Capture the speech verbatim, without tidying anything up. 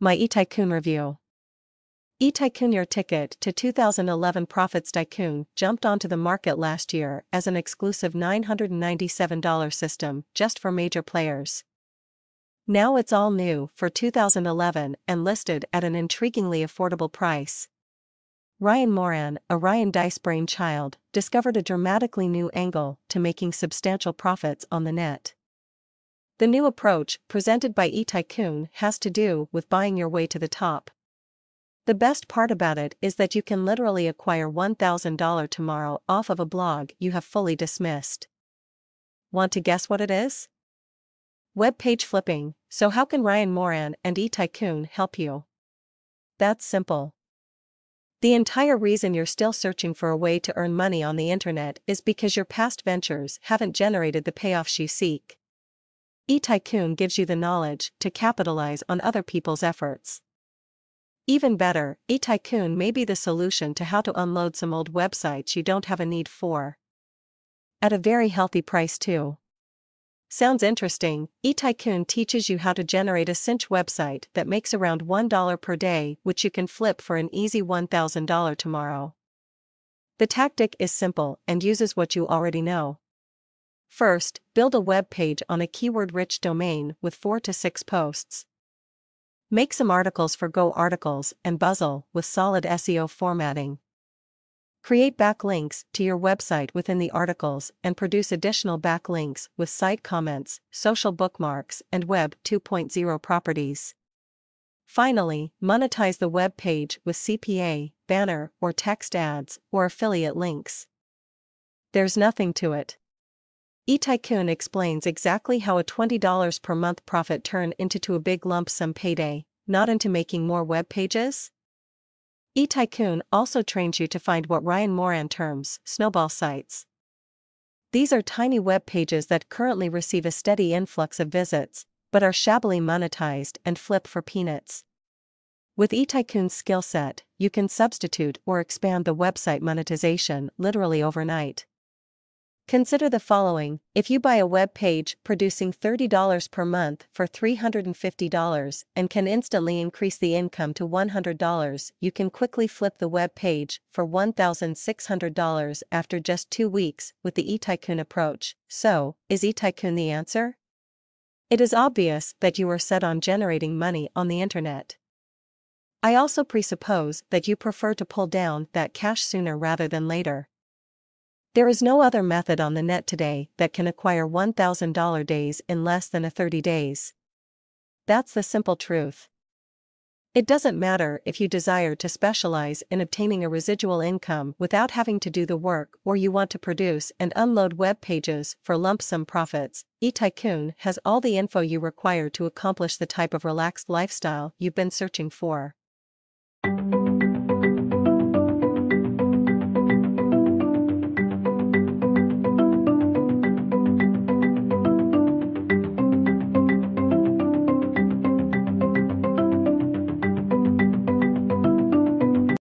My eTycoon review. eTycoon, your ticket to two thousand eleven profits. Tycoon jumped onto the market last year as an exclusive nine hundred ninety-seven dollars system just for major players. Now it's all new for two thousand eleven and listed at an intriguingly affordable price. Ryan Moran, a Ryan Dice brainchild, discovered a dramatically new angle to making substantial profits on the net. The new approach presented by eTycoon has to do with buying your way to the top. The best part about it is that you can literally acquire one thousand dollars tomorrow off of a blog you have fully dismissed. Want to guess what it is? Web page flipping. So how can Ryan Moran and eTycoon help you? That's simple. The entire reason you're still searching for a way to earn money on the internet is because your past ventures haven't generated the payoffs you seek. eTycoon gives you the knowledge to capitalize on other people's efforts. Even better, eTycoon may be the solution to how to unload some old websites you don't have a need for. At a very healthy price too. Sounds interesting? eTycoon teaches you how to generate a cinch website that makes around one dollar per day, which you can flip for an easy one thousand dollars tomorrow. The tactic is simple and uses what you already know. First, build a web page on a keyword-rich domain with four to six posts. Make some articles for Go Articles and Buzzle with solid S E O formatting. Create backlinks to your website within the articles and produce additional backlinks with site comments, social bookmarks, and Web two point oh properties. Finally, monetize the web page with C P A, banner, or text ads, or affiliate links. There's nothing to it. eTycoon explains exactly how a twenty dollars per month profit turned into a big lump sum payday, not into making more web pages. eTycoon also trains you to find what Ryan Moran terms snowball sites. These are tiny web pages that currently receive a steady influx of visits, but are shabbily monetized and flip for peanuts. With eTycoon's skill set, you can substitute or expand the website monetization literally overnight. Consider the following: if you buy a web page producing thirty dollars per month for three hundred fifty dollars and can instantly increase the income to one hundred dollars, you can quickly flip the web page for one thousand six hundred dollars after just two weeks with the eTycoon approach. So, is eTycoon the answer? It is obvious that you are set on generating money on the internet. I also presuppose that you prefer to pull down that cash sooner rather than later. There is no other method on the net today that can acquire one thousand dollars days in less than a thirty days. That's the simple truth. It doesn't matter if you desire to specialize in obtaining a residual income without having to do the work, or you want to produce and unload web pages for lump sum profits. eTycoon has all the info you require to accomplish the type of relaxed lifestyle you've been searching for.